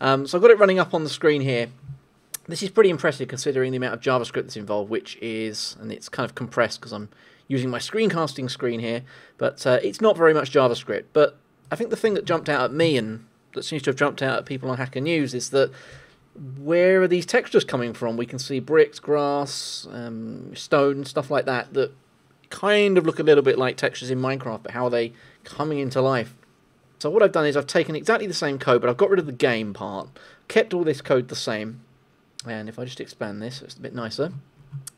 So I've got it running up on the screen here. This is pretty impressive considering the amount of JavaScript that's involved, which is, and it's kind of compressed because I'm using my screencasting screen here, but it's not very much JavaScript. But I think the thing that jumped out at me, and that seems to have jumped out at people on Hacker News, is that where are these textures coming from? We can see bricks, grass, stone, stuff like that, that kind of look a little bit like textures in Minecraft, but how are they coming into life? So what I've done is I've taken exactly the same code, but I've got rid of the game part, kept all this code the same, and if I just expand this, it's a bit nicer,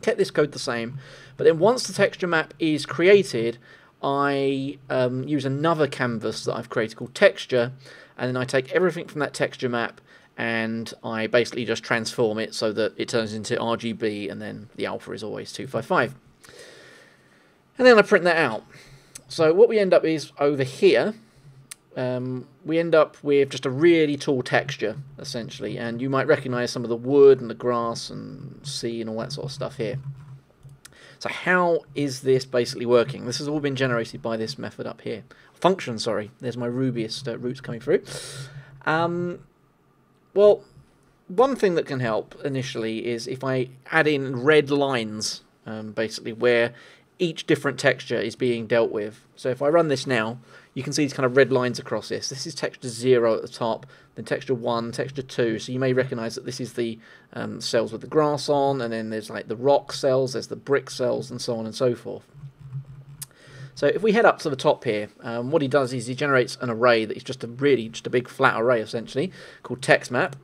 kept this code the same, but then once the texture map is created, I use another canvas that I've created called texture, and then I take everything from that texture map and I basically just transform it so that it turns into RGB, and then the alpha is always 255. And then I print that out. So what we end up is over here, we end up with just a really tall texture, essentially, and you might recognise some of the wood and the grass and sea and all that sort of stuff here. So how is this basically working? This has all been generated by this method up here. Function, sorry. There's my Rubyist roots coming through. Well, one thing that can help initially is if I add in red lines, basically, where each different texture is being dealt with. So if I run this now, you can see these kind of red lines across this. This is texture 0 at the top, then texture 1, texture 2. So you may recognise that this is the cells with the grass on, and then there's like the rock cells, there's the brick cells, and so on and so forth. So if we head up to the top here, what he does is he generates an array that is just a really just a big flat array, essentially, called text map.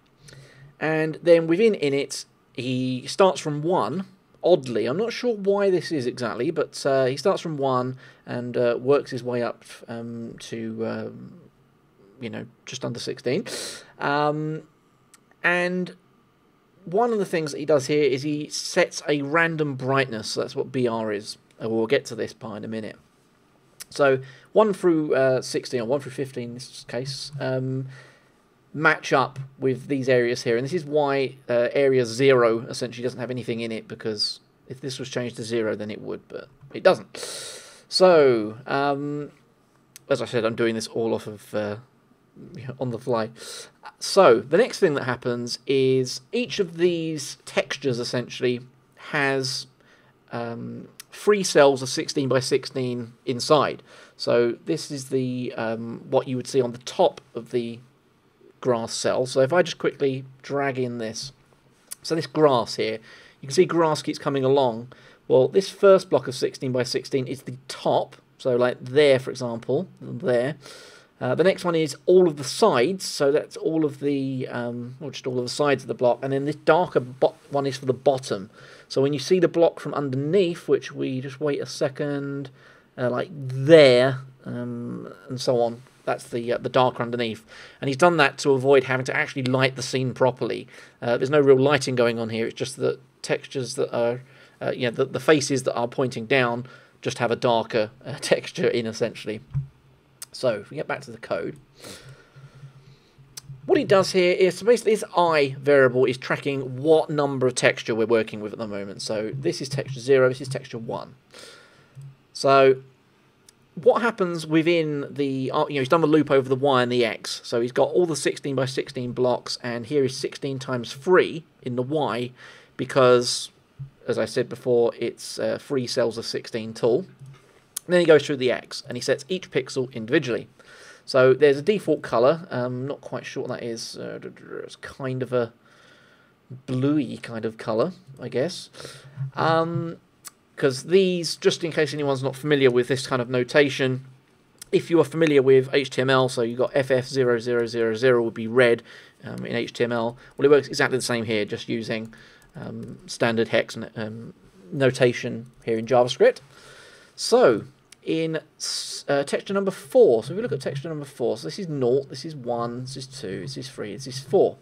And then within it, he starts from 1. Oddly, I'm not sure why this is exactly, but he starts from 1 and works his way up to, you know, just under 16. And one of the things that he does here is he sets a random brightness. So that's what BR is. And we'll get to this part in a minute. So 1 through 16, or 1 through 15 in this case, match up with these areas here, and this is why area 0 essentially doesn't have anything in it, because if this was changed to 0 then it would, but it doesn't. So as I said, I'm doing this all off of on the fly. So the next thing that happens is each of these textures essentially has 3 cells of 16 by 16 inside. So this is the what you would see on the top of the grass cell. So if I just quickly drag in this, so this grass here, you can see grass keeps coming along. Well, this first block of 16 by 16 is the top, so like there, for example, there. The next one is all of the sides, so that's all of the, well, just all of the sides of the block, and then this darker one is for the bottom. So when you see the block from underneath, which we just wait a second, like there, and so on. That's the darker underneath, and he's done that to avoid having to actually light the scene properly. There's no real lighting going on here. It's just that textures that are, yeah, the faces that are pointing down just have a darker texture in, essentially. So if we get back to the code, what he does here is, so basically this I variable is tracking what number of texture we're working with at the moment. So this is texture 0. This is texture 1. So what happens within the, you know, he's done the loop over the Y and the X, so he's got all the 16 by 16 blocks, and here is 16 times 3 in the Y, because, as I said before, it's 3 cells of 16 tall. And then he goes through the X, and he sets each pixel individually. So there's a default colour, not quite sure what that is, it's kind of a bluey kind of colour, I guess. Because these, just in case anyone's not familiar with this kind of notation, if you are familiar with HTML, so you've got FF0000 would be red in HTML. Well, it works exactly the same here, just using standard hex notation here in JavaScript. So in texture number 4, so if we look at texture number 4, so this is 0, this is 1, this is 2, this is 3, this is 4.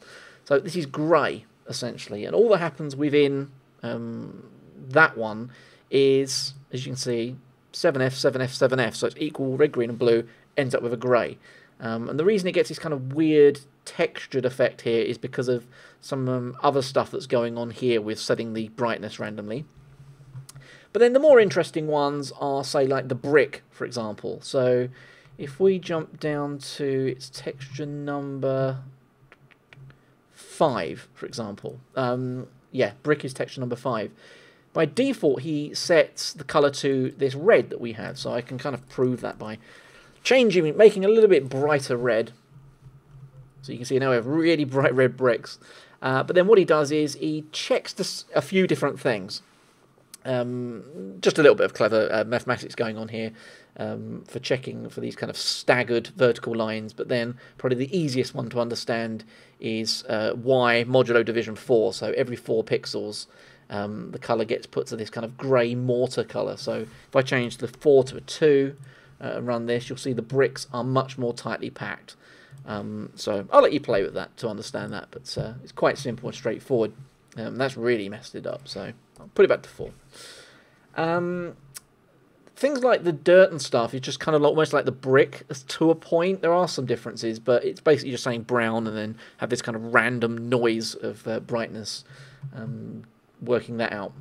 So this is grey, essentially, and all that happens within that one is, as you can see, 7F, 7F, 7F, so it's equal, red, green and blue, ends up with a grey. And the reason it gets this kind of weird textured effect here is because of some other stuff that's going on here with setting the brightness randomly. But then the more interesting ones are, say, like the brick, for example. So if we jump down to its texture number, 5, for example. Yeah, brick is texture number 5. By default, he sets the color to this red that we have, so I can kind of prove that by changing, making a little bit brighter red. So you can see now we have really bright red bricks. But then what he does is he checks a few different things. Just a little bit of clever mathematics going on here for checking for these kind of staggered vertical lines, but then probably the easiest one to understand is Y modulo division 4, so every 4 pixels the colour gets put to this kind of grey mortar colour. So if I change the 4 to a 2 and run this, you'll see the bricks are much more tightly packed. So I'll let you play with that to understand that, but it's quite simple and straightforward. That's really messed it up, so I'll put it back to 4. Things like the dirt and stuff, it's just kind of almost like the brick to a point. There are some differences, but it's basically just saying brown and then have this kind of random noise of brightness, working that out.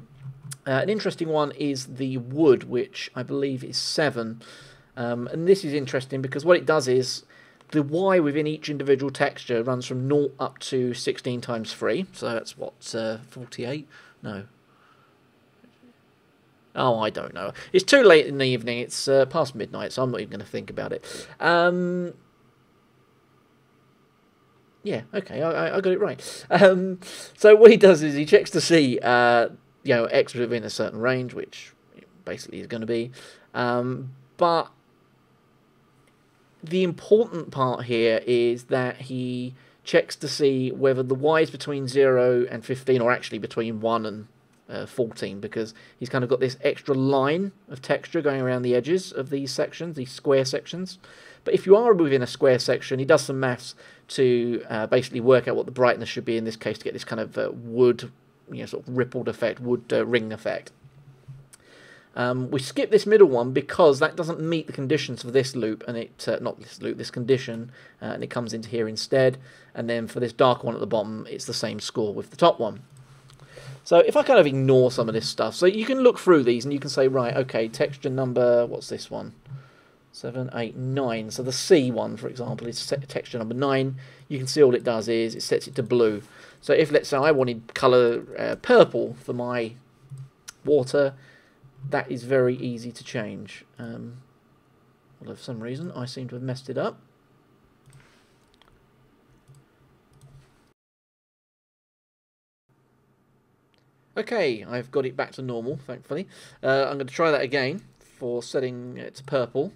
An interesting one is the wood, which I believe is 7. And this is interesting because what it does is the Y within each individual texture runs from 0 up to 16 times 3, so that's what, 48? No. Oh, I don't know. It's too late in the evening, it's past midnight, so I'm not even going to think about it. Yeah, okay, I got it right. So what he does is he checks to see, you know, X within a certain range, which basically is going to be, but the important part here is that he checks to see whether the Y is between 0 and 15 or actually between 1 and 14, because he's kind of got this extra line of texture going around the edges of these sections, these square sections. But if you are within a square section, he does some maths to basically work out what the brightness should be in this case to get this kind of wood, you know, sort of rippled effect, wood ring effect. We skip this middle one because that doesn't meet the conditions for this loop, and it not this loop, this condition, and it comes into here instead. And then for this dark one at the bottom, it's the same score with the top one. So if I kind of ignore some of this stuff, so you can look through these and you can say, right, okay, texture number, what's this one? 7, 8, 9. So the C one, for example, is texture number 9. You can see all it does is it sets it to blue. So if, let's say, I wanted colour purple for my water, that is very easy to change. Well, for some reason, I seem to have messed it up. Okay, I've got it back to normal, thankfully. I'm going to try that again for setting it to purple.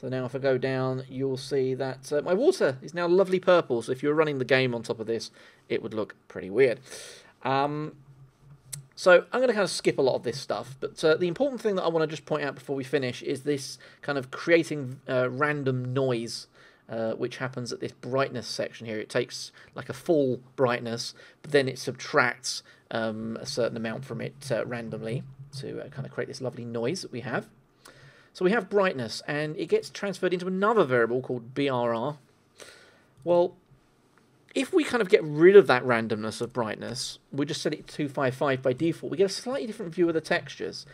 So now if I go down, you'll see that my water is now lovely purple. So if you were running the game on top of this, it would look pretty weird. So I'm going to kind of skip a lot of this stuff, but the important thing that I want to just point out before we finish is this kind of creating random noise, which happens at this brightness section here. It takes like a full brightness, but then it subtracts a certain amount from it randomly to kind of create this lovely noise that we have. So we have brightness, and it gets transferred into another variable called BRR. Well, if we kind of get rid of that randomness of brightness, we just set it to 255 by default, we get a slightly different view of the textures.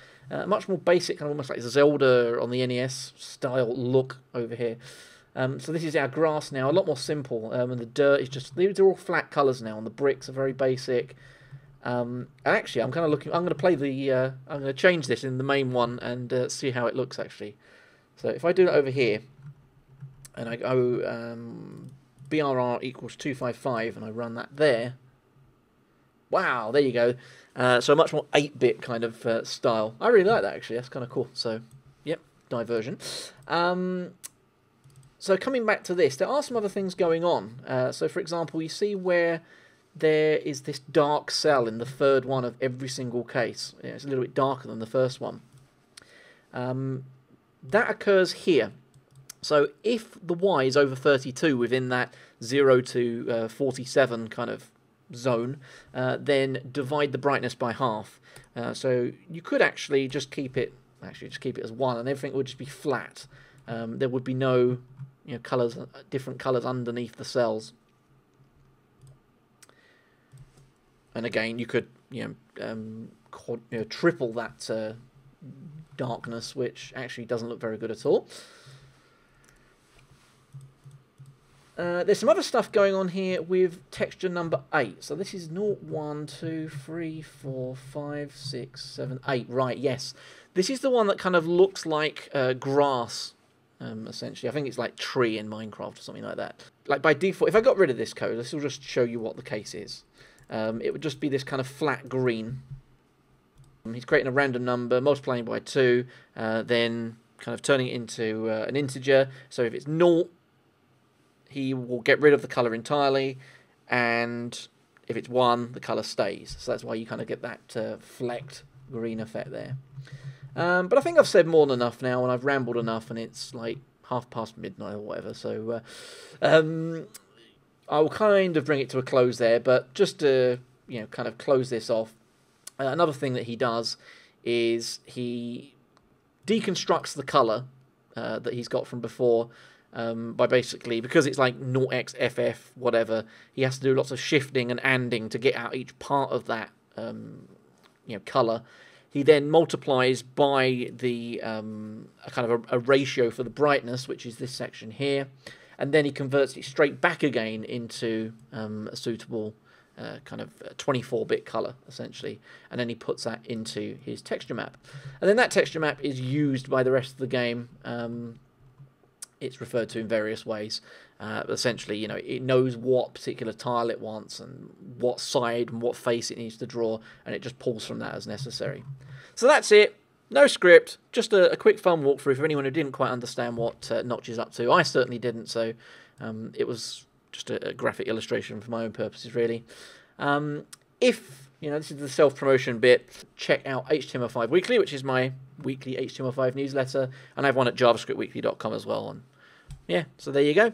Much more basic, kind of almost like Zelda on the NES style look over here. So this is our grass now, a lot more simple. And the dirt is just, these are all flat colours now, and the bricks are very basic. And actually, I'm kind of looking, I'm going to play the, I'm going to change this in the main one and see how it looks actually. So if I do that over here, and I go, BRR equals 255, and I run that there. Wow, there you go. So much more 8-bit kind of style. I really like that, actually. That's kind of cool. So, yep, diversion. So coming back to this, there are some other things going on. So, for example, you see where there is this dark cell in the third one of every single case. Yeah, it's a little bit darker than the first one. That occurs here. So if the Y is over 32 within that 0 to 47 kind of zone, then divide the brightness by half. So you could actually just keep it, as 1, and everything would just be flat. There would be no, you know, colors, different colors underneath the cells. And again, you could, you know, triple that darkness, which actually doesn't look very good at all. There's some other stuff going on here with texture number 8. So this is 0, 1, 2, 3, 4, 5, 6, 7, 8. Right, yes. This is the one that kind of looks like grass, essentially. I think it's like tree in Minecraft or something like that. Like by default, if I got rid of this code, this will just show you what the case is. It would just be this kind of flat green. He's creating a random number, multiplying by 2, then kind of turning it into an integer. So if it's 0, he will get rid of the colour entirely, and if it's 1, the colour stays. So that's why you kind of get that flecked green effect there. But I think I've said more than enough now, and I've rambled enough, and it's like midnight or whatever, so I'll kind of bring it to a close there. But just to, you know, kind of close this off, another thing that he does is he deconstructs the colour that he's got from before, by basically, because it's like 0xff whatever, he has to do lots of shifting and anding to get out each part of that you know, color. He then multiplies by the a ratio for the brightness, which is this section here, and then he converts it straight back again into a suitable kind of 24-bit color, essentially, and then he puts that into his texture map, and then that texture map is used by the rest of the game. It's referred to in various ways. Essentially, you know, it knows what particular tile it wants and what side and what face it needs to draw, and it just pulls from that as necessary. So that's it. No script, just a quick fun walkthrough for anyone who didn't quite understand what Notch is up to. I certainly didn't, so it was just a graphic illustration for my own purposes, really. If, you know, this is the self-promotion bit, check out HTML5 Weekly, which is my weekly HTML5 newsletter, and I have one at javascriptweekly.com as well. And yeah, so there you go.